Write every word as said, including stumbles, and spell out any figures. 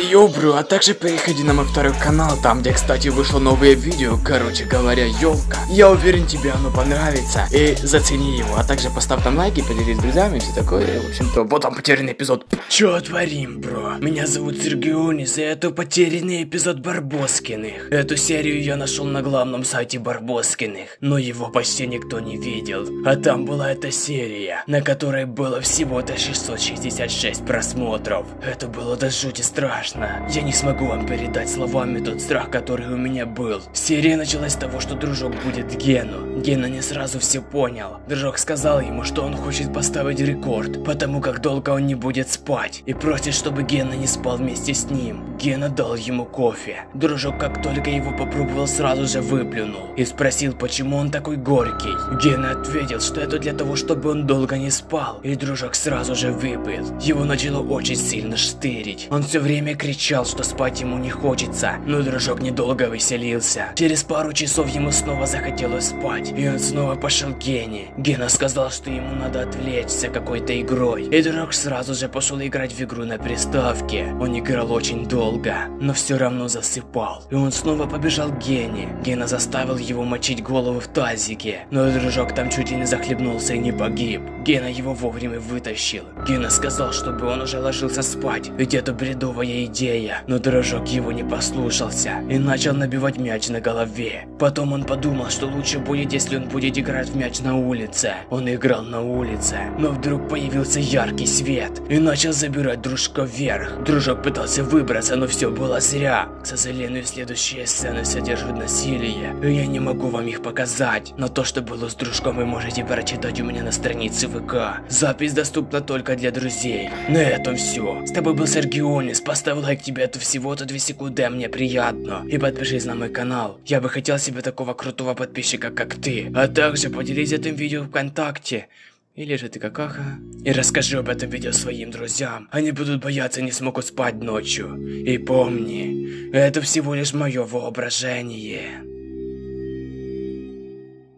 Йо, бро, а также переходи на мой второй канал, там где, кстати, вышло новое видео, короче говоря, ёлка. Я уверен, тебе оно понравится, и зацени его, а также поставь там лайки, поделись с друзьями и все такое, и, в общем-то, вот там потерянный эпизод. Чё творим, бро? Меня зовут SerGioNis, и это потерянный эпизод Барбоскиных. Эту серию я нашел на главном сайте Барбоскиных, но его почти никто не видел, а там была эта серия, на которой было всего-то шестьсот шестьдесят шесть просмотров. Это было до жути страшно. Я не смогу вам передать словами тот страх, который у меня был. Серия началась с того, что Дружок будет Гену. Гена не сразу все понял. Дружок сказал ему, что он хочет поставить рекорд, потому как долго он не будет спать, и просит, чтобы Гена не спал вместе с ним. Гена дал ему кофе. Дружок, как только его попробовал, сразу же выплюнул и спросил, почему он такой горький. Гена ответил, что это для того, чтобы он долго не спал, и Дружок сразу же выпил. Его начало очень сильно штырить. Он все время кричал, что спать ему не хочется, но Дружок недолго веселился. Через пару часов ему снова захотелось спать, и он снова пошел к Гене. Гена сказал, что ему надо отвлечься какой-то игрой, и Дружок сразу же пошел играть в игру на приставке. Он играл очень долго, но все равно засыпал, и он снова побежал к Гене. Гена заставил его мочить голову в тазике, но Дружок там чуть ли не захлебнулся и не погиб. Гена его вовремя вытащил. Гена сказал, чтобы он уже ложился спать, ведь это бредовая идея, но Дружок его не послушался и начал набивать мяч на голове. Потом он подумал, что лучше будет, если он будет играть в мяч на улице. Он играл на улице, но вдруг появился яркий свет и начал забирать Дружка вверх. Дружок пытался выбраться, но все было зря. К сожалению, следующие сцены содержат насилие, и я не могу вам их показать, но то, что было с Дружком, вы можете прочитать у меня на странице ВК. Запись доступна только для друзей. На этом все. С тобой был SerGioNis. Поставь лайк, тебе это всего-то две секунды, а мне приятно. И подпишись на мой канал. Я бы хотел себе такого крутого подписчика, как ты. А также поделись этим видео ВКонтакте. Или же ты какаха. И расскажи об этом видео своим друзьям. Они будут бояться и не смогут спать ночью. И помни, это всего лишь мое воображение.